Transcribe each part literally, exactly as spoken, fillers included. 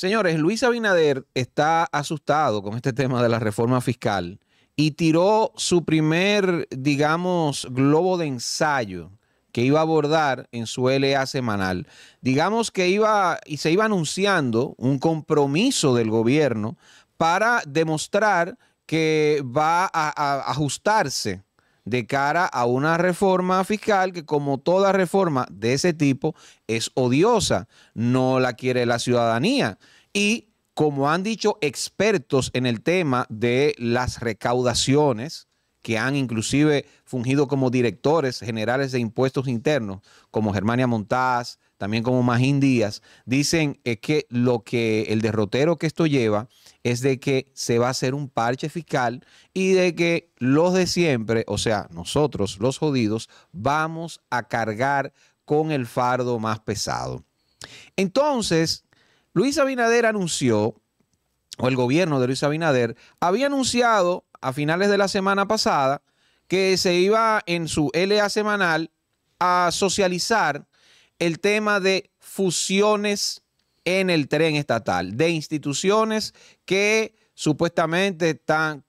Señores, Luis Abinader está asustado con este tema de la reforma fiscal y tiró su primer, digamos, globo de ensayo que iba a abordar en su L A semanal. Digamos que iba y se iba anunciando un compromiso del gobierno para demostrar que va a, a ajustarse de cara a una reforma fiscal que, como toda reforma de ese tipo, es odiosa, no la quiere la ciudadanía. Y como han dicho expertos en el tema de las recaudaciones, que han inclusive fungido como directores generales de impuestos internos, como Germania Montás, también como Magín Díaz, dicen es que lo que el derrotero que esto lleva es de que se va a hacer un parche fiscal y de que los de siempre, o sea, nosotros los jodidos, vamos a cargar con el fardo más pesado. Entonces, Luis Abinader anunció, o el gobierno de Luis Abinader había anunciado a finales de la semana pasada que se iba en su L A semanal a socializar el tema de fusiones en el tren estatal, de instituciones que supuestamente están,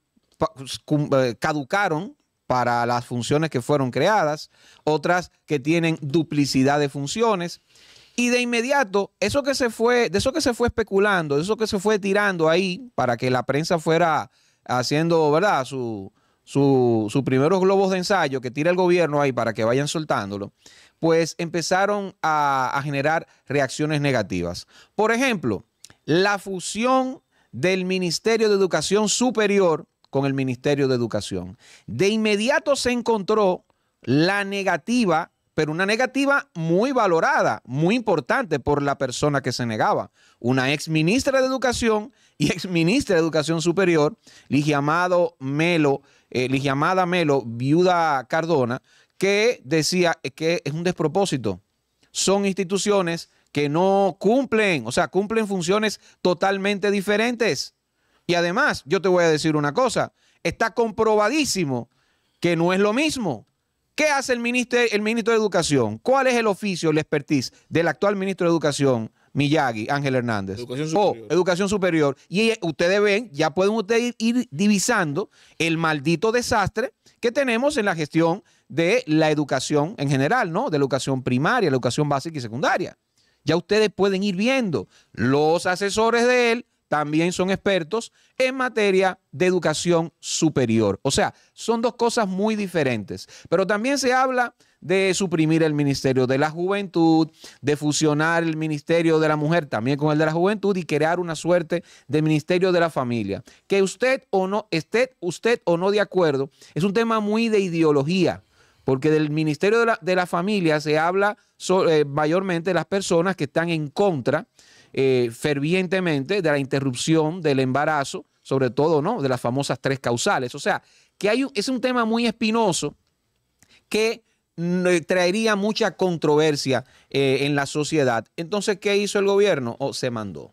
caducaron para las funciones que fueron creadas, otras que tienen duplicidad de funciones. Y de inmediato, eso que se fue, de eso que se fue especulando, de eso que se fue tirando ahí para que la prensa fuera haciendo, ¿verdad?, sus su, su primeros globos de ensayo que tira el gobierno ahí para que vayan soltándolo, pues empezaron a, a generar reacciones negativas. Por ejemplo, la fusión del Ministerio de Educación Superior con el Ministerio de Educación. De inmediato se encontró la negativa, pero una negativa muy valorada, muy importante por la persona que se negaba. Una ex ministra de Educación y ex ministra de Educación Superior, Ligia Amada Melo, eh, Ligia Amada Melo, viuda Cardona, que decía que es un despropósito. Son instituciones que no cumplen, o sea, cumplen funciones totalmente diferentes. Y además, yo te voy a decir una cosa, está comprobadísimo que no es lo mismo. ¿Qué hace el ministro, el ministro de Educación? ¿Cuál es el oficio, el expertise del actual ministro de Educación, Miyagi, Ángel Hernández? Educación superior. Oh, educación superior. Y ustedes ven, ya pueden ustedes ir divisando el maldito desastre que tenemos en la gestión de la educación en general, ¿no? De la educación primaria, la educación básica y secundaria. Ya ustedes pueden ir viendo. Los asesores de él también son expertos en materia de educación superior. O sea, son dos cosas muy diferentes. Pero también se habla de suprimir el Ministerio de la Juventud, de fusionar el Ministerio de la Mujer también con el de la Juventud y crear una suerte de Ministerio de la Familia. Que usted o no esté usted o no de acuerdo, es un tema muy de ideología, porque del Ministerio de la, de la Familia se habla sobre, eh, mayormente las personas que están en contra Eh, fervientemente de la interrupción del embarazo, sobre todo, ¿no?, de las famosas tres causales. O sea, que hay un, es un tema muy espinoso que traería mucha controversia eh, en la sociedad. Entonces, ¿qué hizo el gobierno? Oh, se mandó.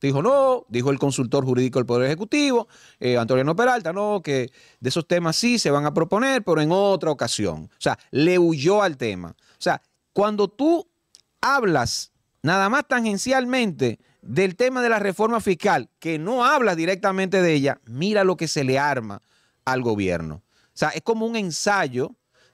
Dijo no, dijo el consultor jurídico del Poder Ejecutivo, eh, Antonio Peralta, no, que de esos temas sí se van a proponer, pero en otra ocasión. O sea, le huyó al tema. O sea, cuando tú hablas nada más tangencialmente del tema de la reforma fiscal, que no habla directamente de ella, mira lo que se le arma al gobierno. O sea, es como un ensayo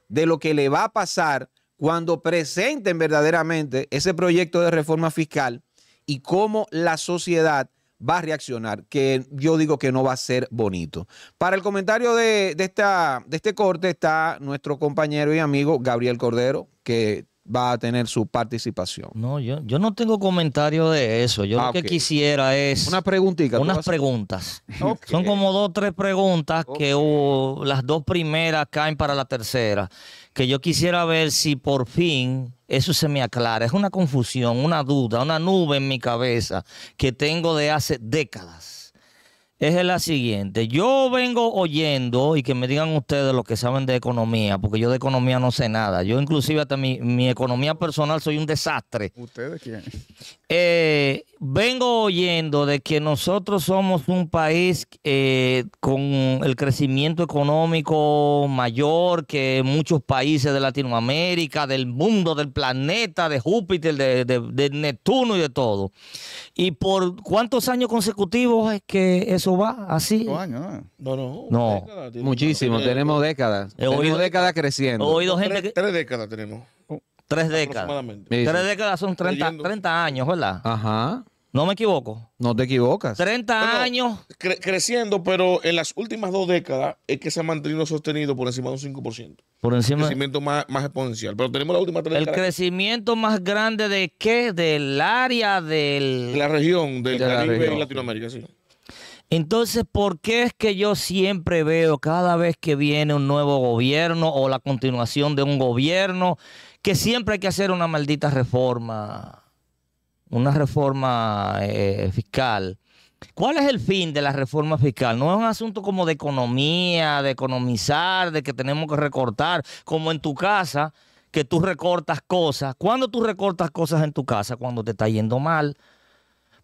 de lo que le va a pasar cuando presenten verdaderamente ese proyecto de reforma fiscal y cómo la sociedad va a reaccionar, que yo digo que no va a ser bonito. Para el comentario de, de, esta, de este corte está nuestro compañero y amigo Gabriel Cordero, que va a tener su participación. No, yo, yo no tengo comentario de eso. Yo ah, lo que okay. quisiera es Una preguntita, unas preguntas. Okay. Son como dos o tres preguntas okay. que oh, las dos primeras caen para la tercera, que yo quisiera ver si por fin eso se me aclara. Es una confusión, una duda, una nube en mi cabeza que tengo de hace décadas. Es la siguiente. Yo vengo oyendo, y que me digan ustedes los que saben de economía, porque yo de economía no sé nada. Yo inclusive hasta mi, mi economía personal soy un desastre. ¿Ustedes quién? Eh, vengo oyendo de que nosotros somos un país eh, con el crecimiento económico mayor que muchos países de Latinoamérica, del mundo, del planeta, de Júpiter, de, de, de Neptuno y de todo. ¿Y por cuántos años consecutivos es que eso va así? No, no, no, no. Décadas, muchísimo, tenemos décadas. He tenemos oído, décadas creciendo. He oído gente que... Tres décadas tenemos. Tres décadas. Tres décadas son treinta, treinta años, ¿verdad? Ajá. ¿No me equivoco? No te equivocas. treinta años. Cre creciendo, pero en las últimas dos décadas es que se ha mantenido sostenido por encima de un cinco por ciento. Por encima. El crecimiento más, más exponencial. Pero tenemos la última tres décadas. ¿El crecimiento más grande de qué? Del área del... De la región, del de Caribe la región. Y Latinoamérica, sí. Entonces, ¿por qué es que yo siempre veo cada vez que viene un nuevo gobierno o la continuación de un gobierno que siempre hay que hacer una maldita reforma, una reforma eh, fiscal? ¿Cuál es el fin de la reforma fiscal? No es un asunto como de economía, de economizar, de que tenemos que recortar, como en tu casa, que tú recortas cosas. ¿Cuándo tú recortas cosas en tu casa? Cuando te está yendo mal.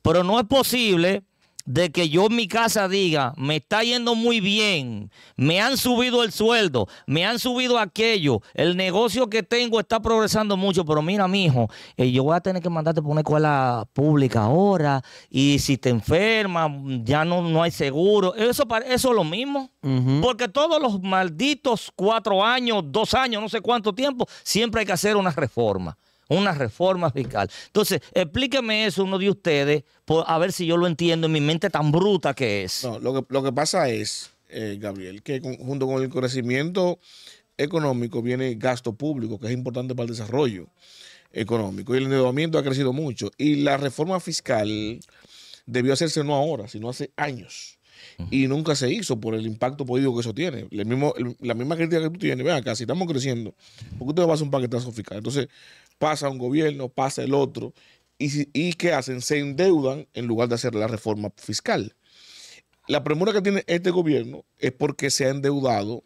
Pero no es posible de que yo en mi casa diga, me está yendo muy bien, me han subido el sueldo, me han subido aquello, el negocio que tengo está progresando mucho, pero mira, mijo, eh, yo voy a tener que mandarte por una escuela pública ahora, y si te enfermas, ya no, no hay seguro. Eso, eso es lo mismo, uh-huh. Porque todos los malditos cuatro años, dos años, no sé cuánto tiempo, siempre hay que hacer una reforma. Una reforma fiscal. Entonces, explíqueme eso uno de ustedes, por, a ver si yo lo entiendo en mi mente tan bruta que es. No, lo que, lo que pasa es, eh, Gabriel, que con, junto con el crecimiento económico viene el gasto público, que es importante para el desarrollo económico. Y el endeudamiento ha crecido mucho. Y la reforma fiscal debió hacerse no ahora, sino hace años. Uh-huh. Y nunca se hizo por el impacto político que eso tiene. El mismo, el, la misma crítica que tú tienes, vean acá, si estamos creciendo, ¿por qué usted va a hacer un paquetazo fiscal? Entonces, pasa un gobierno, pasa el otro, y, y ¿qué hacen? Se endeudan en lugar de hacer la reforma fiscal. La premura que tiene este gobierno es porque se ha endeudado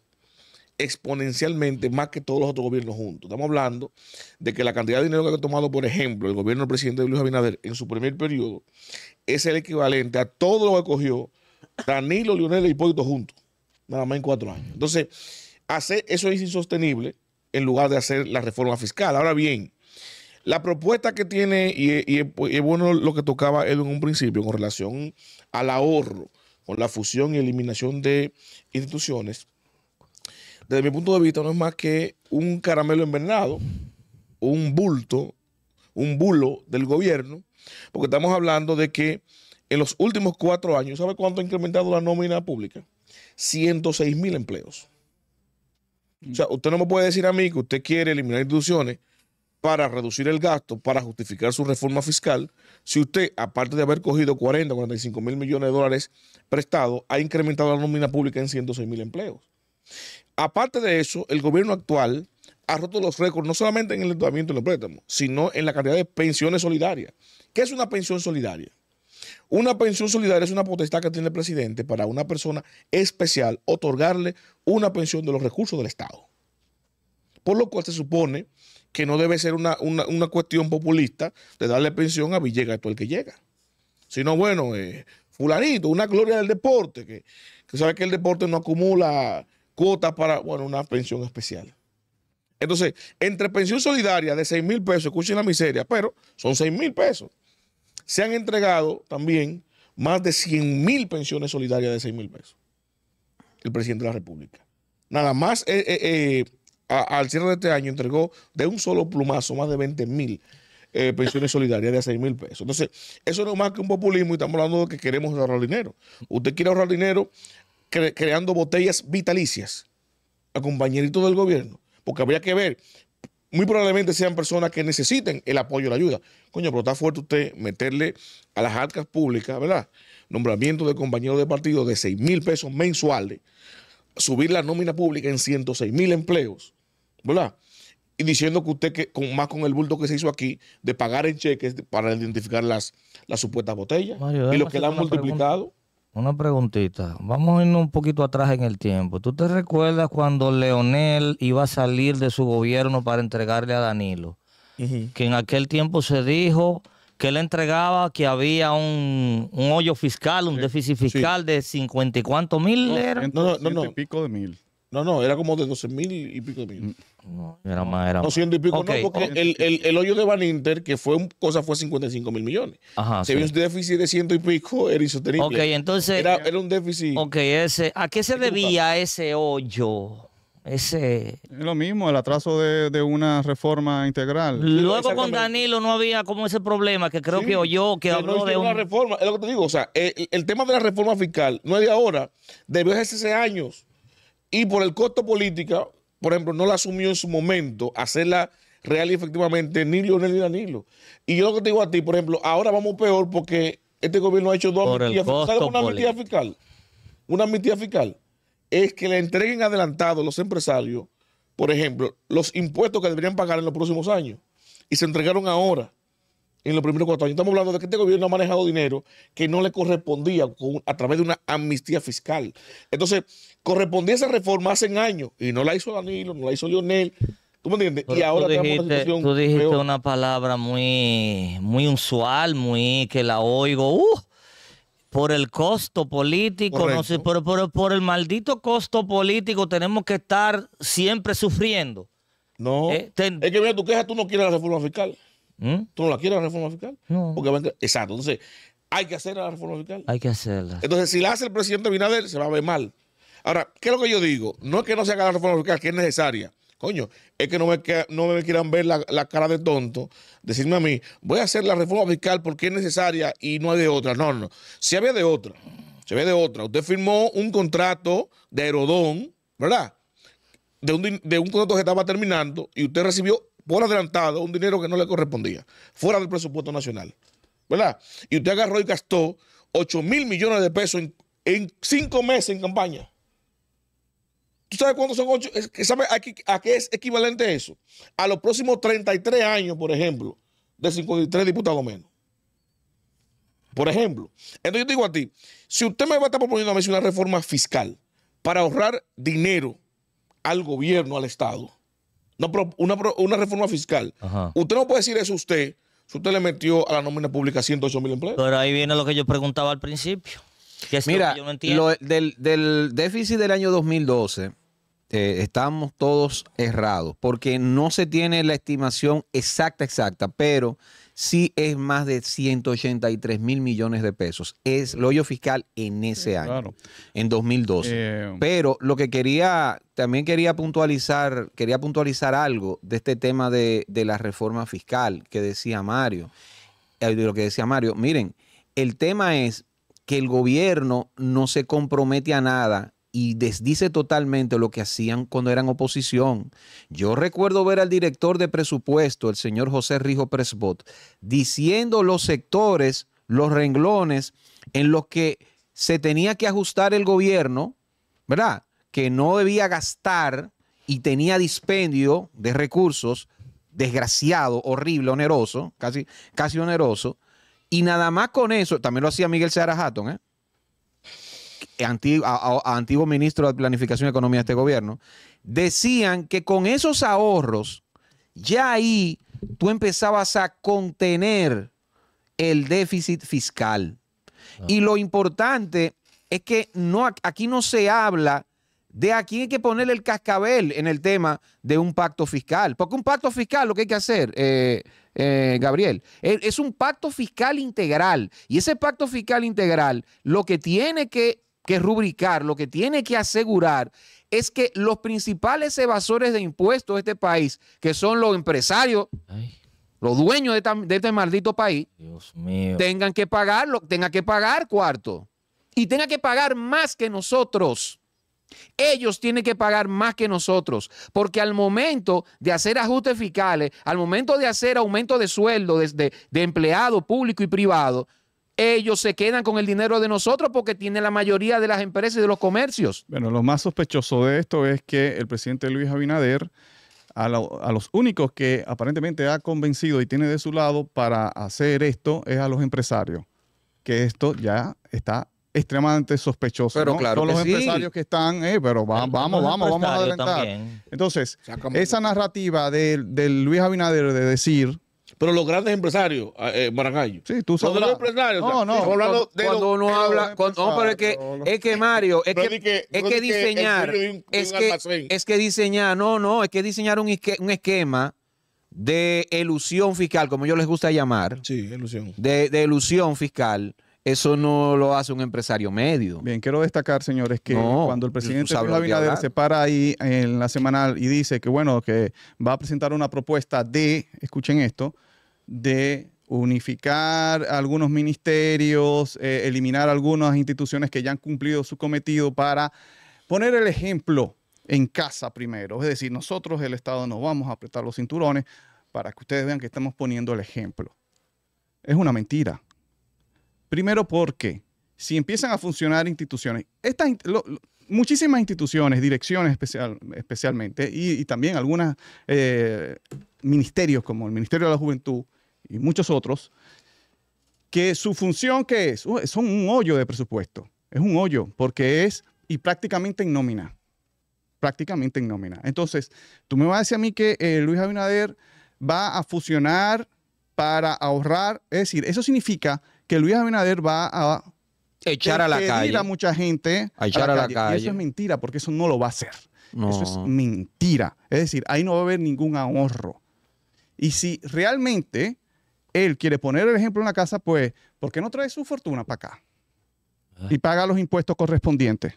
exponencialmente más que todos los otros gobiernos juntos. Estamos hablando de que la cantidad de dinero que ha tomado, por ejemplo, el gobierno del presidente Luis Abinader en su primer periodo es el equivalente a todo lo que cogió Danilo, Leonel y Hipólito juntos, nada más en cuatro años. Entonces, hacer eso es insostenible en lugar de hacer la reforma fiscal. Ahora bien, la propuesta que tiene, y, y, y es bueno lo que tocaba Edwin en un principio con relación al ahorro, con la fusión y eliminación de instituciones, desde mi punto de vista no es más que un caramelo envenenado, un bulto, un bulo del gobierno, porque estamos hablando de que en los últimos cuatro años, ¿sabe cuánto ha incrementado la nómina pública? ciento seis mil empleos. O sea, usted no me puede decir a mí que usted quiere eliminar instituciones para reducir el gasto, para justificar su reforma fiscal, si usted, aparte de haber cogido cuarenta, cuarenta y cinco mil millones de dólares prestados, ha incrementado la nómina pública en ciento seis mil empleos. Aparte de eso, el gobierno actual ha roto los récords, no solamente en el endeudamiento de los préstamos, sino en la cantidad de pensiones solidarias. ¿Qué es una pensión solidaria? Una pensión solidaria es una potestad que tiene el presidente para una persona especial otorgarle una pensión de los recursos del Estado. Por lo cual se supone que no debe ser una, una, una cuestión populista de darle pensión a Villegas, a todo el que llega. Sino, bueno, eh, fulanito, una gloria del deporte, que, que sabe que el deporte no acumula cuotas para, bueno, una pensión especial. Entonces, entre pensión solidaria de seis mil pesos, escuchen la miseria, pero son seis mil pesos. Se han entregado también más de cien mil pensiones solidarias de seis mil pesos. El presidente de la República. Nada más... Eh, eh, eh, A, al cierre de este año entregó de un solo plumazo más de veinte mil eh, pensiones solidarias de seis mil pesos. Entonces, eso no es más que un populismo y estamos hablando de que queremos ahorrar dinero. Usted quiere ahorrar dinero cre creando botellas vitalicias a compañeritos del gobierno, porque habría que ver, muy probablemente sean personas que necesiten el apoyo y la ayuda. Coño, pero está fuerte usted meterle a las arcas públicas, ¿verdad? Nombramiento de compañeros de partido de seis mil pesos mensuales, subir la nómina pública en ciento seis mil empleos, ¿verdad? Y diciendo que usted, que con, más con el bulto que se hizo aquí, de pagar en cheques para identificar las, las supuestas botellas, Mario, y lo que la han multiplicado. Una preguntita. Vamos a irnos un poquito atrás en el tiempo. ¿Tú te recuerdas cuando Leonel iba a salir de su gobierno para entregarle a Danilo? Uh-huh. Que en aquel tiempo se dijo que él entregaba que había un, un hoyo fiscal, un sí, déficit fiscal sí. de cincuenta y cuántos mil. No, era. No, no, no. Y pico de mil. No, no, era como de doce mil y pico de mil. No, era más, era más. No, ciento y pico, okay. no, porque el, el, el hoyo de Baninter, que fue un, cosa fue cincuenta y cinco mil millones. Ajá, se sí. vio un déficit de ciento y pico, era insostenible. Ok, entonces... Era, era un déficit... Ok, ese, ¿a qué se debía ese hoyo? Ese... Es lo mismo, el atraso de, de una reforma integral. Luego con Danilo no había como ese problema, que creo sí, que oyó, que habló no de una un... reforma. Es lo que te digo, o sea, el, el tema de la reforma fiscal no es de ahora, debió hacerse años. Y por el costo política, por ejemplo, no la asumió en su momento hacerla real y efectivamente ni Leonel ni Danilo. Y yo lo que te digo a ti, por ejemplo, ahora vamos peor porque este gobierno ha hecho dos amnistías fiscales. Una amnistía fiscal, una amnistía fiscal es que le entreguen adelantado a los empresarios, por ejemplo, los impuestos que deberían pagar en los próximos años. Y se entregaron ahora, en los primeros cuatro años. Estamos hablando de que este gobierno ha manejado dinero que no le correspondía con, a través de una amnistía fiscal. Entonces, correspondía esa reforma hace años y no la hizo Danilo, no la hizo Leonel. ¿Tú me entiendes? Pero y ahora tenemos una situación. Tú dijiste peor. Una palabra muy, muy usual, muy que la oigo. ¡Uh! Por el costo político, correcto. No sé, por, por, por el maldito costo político tenemos que estar siempre sufriendo. No. Eh, ten... Es que mira, tu queja, tú no quieres la reforma fiscal. ¿Mm? ¿Tú no la quieres la reforma fiscal? No. Porque, exacto. Entonces, hay que hacer la reforma fiscal. Hay que hacerla. Entonces, si la hace el presidente Abinader, se va a ver mal. Ahora, ¿qué es lo que yo digo? No es que no se haga la reforma fiscal, que es necesaria. Coño, es que no me, que, no me quieran ver la, la cara de tonto, decirme a mí, voy a hacer la reforma fiscal porque es necesaria y no hay de otra. No, no. Si había de otra, si había de otra. Usted firmó un contrato de Herodón, ¿verdad? De un, de un contrato que estaba terminando y usted recibió por adelantado un dinero que no le correspondía, fuera del presupuesto nacional, ¿verdad? Y usted agarró y gastó ocho mil millones de pesos en, en cinco meses en campaña. ¿Tú sabes cuántos son ocho? ¿Sabes a qué, a qué es equivalente eso? A los próximos treinta y tres años, por ejemplo, de cincuenta y tres diputados menos. Por ejemplo. Entonces yo digo a ti, si usted me va a estar proponiendo a mí una reforma fiscal para ahorrar dinero al gobierno, al Estado, Una, una, una reforma fiscal. Ajá. Usted no puede decir eso usted, si usted le metió a la nómina pública ciento ocho mil empleos. Pero ahí viene lo que yo preguntaba al principio. Que es Mira, lo que yo no entiendo. Lo, del, del déficit del año dos mil doce, eh, estamos todos errados, porque no se tiene la estimación exacta, exacta, pero sí es más de ciento ochenta y tres mil millones de pesos. Es el hoyo fiscal en ese año, claro. En dos mil doce. Eh, Pero lo que quería, también quería puntualizar, quería puntualizar algo de este tema de, de la reforma fiscal que decía Mario. Eh, de lo que decía Mario, miren, el tema es que el gobierno no se compromete a nada y desdice totalmente lo que hacían cuando eran oposición. Yo recuerdo ver al director de presupuesto, el señor José Rijo Presbot, diciendo los sectores, los renglones en los que se tenía que ajustar el gobierno, ¿verdad? Que no debía gastar y tenía dispendio de recursos, desgraciado, horrible, oneroso, casi, casi oneroso. Y nada más con eso, también lo hacía Miguel Sarahatón, ¿eh? Antiguo, a, a, antiguo ministro de Planificación y Economía de este gobierno, decían que con esos ahorros, ya ahí tú empezabas a contener el déficit fiscal. Ah. Y lo importante es que no, aquí no se habla de a quién hay que ponerle el cascabel en el tema de un pacto fiscal. Porque un pacto fiscal, lo que hay que hacer, eh, eh, Gabriel, es, es un pacto fiscal integral. Y ese pacto fiscal integral, lo que tiene que... que rubricar, lo que tiene que asegurar es que los principales evasores de impuestos de este país, que son los empresarios, ay, los dueños de, esta, de este maldito país, Dios mío, tengan que pagarlo, tengan que pagar cuarto y tengan que pagar más que nosotros. Ellos tienen que pagar más que nosotros, porque al momento de hacer ajustes fiscales, al momento de hacer aumento de sueldo de, de, de empleado público y privado, ellos se quedan con el dinero de nosotros porque tienen la mayoría de las empresas y de los comercios. Bueno, lo más sospechoso de esto es que el presidente Luis Abinader, a, la, a los únicos que aparentemente ha convencido y tiene de su lado para hacer esto es a los empresarios, que esto ya está extremadamente sospechoso. Pero ¿no? Claro, son los sí. empresarios que están, eh, pero va, vamos, vamos, vamos a adelantar. También. Entonces, esa narrativa de, de Luis Abinader de decir Pero los grandes empresarios, eh, Maracaibo. Sí, tú sabes. Los empresarios. No, no. Cuando, de cuando uno habla. Cuando, no, pero es que, no, no. es que Mario, es que, que, es que diseñar. Que un, es, que, es que diseñar, no, no, es que diseñar un, un esquema de elusión fiscal, como ellos les gusta llamar. Sí, elusión. De, de elusión fiscal. Eso no lo hace un empresario medio. Bien, quiero destacar, señores, que no, cuando el presidente Luis Abinader se para ahí en la semanal y dice que, bueno, que va a presentar una propuesta de, escuchen esto, de unificar algunos ministerios, eh, eliminar algunas instituciones que ya han cumplido su cometido para poner el ejemplo en casa primero. Es decir, nosotros, el Estado, nos vamos a apretar los cinturones para que ustedes vean que estamos poniendo el ejemplo. Es una mentira. Primero porque si empiezan a funcionar instituciones, estas, lo, lo, muchísimas instituciones, direcciones especial, especialmente, y, y también algunos eh, ministerios como el Ministerio de la Juventud y muchos otros, que su función ¿qué es? Uh, son un hoyo de presupuesto, es un hoyo porque es y prácticamente en nómina, prácticamente en nómina. Entonces, tú me vas a decir a mí que eh, Luis Abinader va a fusionar para ahorrar, es decir, eso significa que Luis Abinader va a echar a la calle a mucha gente, a echar a la, a la calle. calle. Y eso es mentira, porque eso no lo va a hacer. No. Eso es mentira. Es decir, ahí no va a haber ningún ahorro. Y si realmente él quiere poner el ejemplo en la casa, pues, ¿por qué no trae su fortuna para acá? Ah. Y paga los impuestos correspondientes.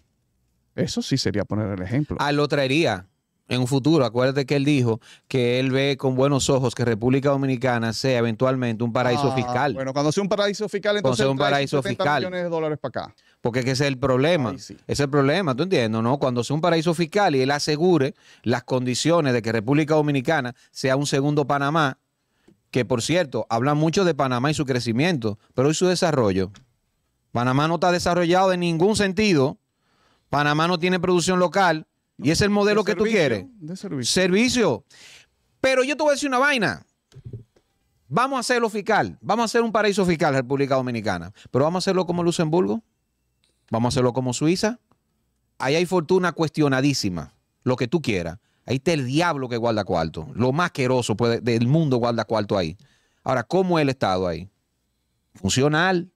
Eso sí sería poner el ejemplo. Ah, lo traería en un futuro. Acuérdate que él dijo que él ve con buenos ojos que República Dominicana sea eventualmente un paraíso ah, fiscal. Bueno, cuando sea un paraíso fiscal, entonces un paraíso fiscal millones de dólares para acá. Porque es que ese es el problema. Ay, sí. Es el problema, ¿tú entiendes? ¿No? Cuando sea un paraíso fiscal y él asegure las condiciones de que República Dominicana sea un segundo Panamá, que por cierto, hablan mucho de Panamá y su crecimiento, pero y su desarrollo. Panamá no está desarrollado en ningún sentido. Panamá no tiene producción local. Y es el modelo que servicio, tú quieres. De servicio. Servicio. Pero yo te voy a decir una vaina. Vamos a hacerlo fiscal. Vamos a hacer un paraíso fiscal, República Dominicana. Pero vamos a hacerlo como Luxemburgo. Vamos a hacerlo como Suiza. Ahí hay fortuna cuestionadísima. Lo que tú quieras. Ahí está el diablo que guarda cuarto. Lo más asqueroso puede, del mundo guarda cuarto ahí. Ahora, ¿cómo es el Estado ahí? Funcional.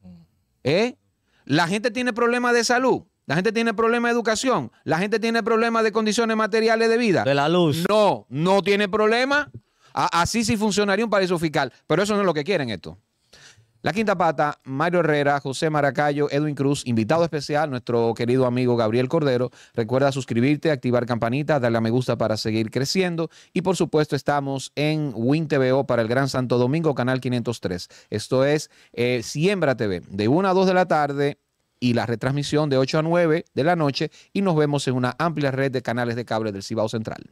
¿Eh? La gente tiene problemas de salud. La gente tiene problemas de educación. La gente tiene problemas de condiciones materiales de vida. De la luz. No, no tiene problema. A, así sí funcionaría un paraíso fiscal. Pero eso no es lo que quieren esto. La Quinta Pata, Mario Herrera, José Maracayo, Edwin Cruz, invitado especial, nuestro querido amigo Gabriel Cordero. Recuerda suscribirte, activar campanita, darle a me gusta para seguir creciendo. Y por supuesto estamos en Win T V O para el Gran Santo Domingo, canal quinientos tres. Esto es eh, Siembra T V, de una a dos de la tarde. Y la retransmisión de ocho a nueve de la noche y nos vemos en una amplia red de canales de cable del Cibao Central.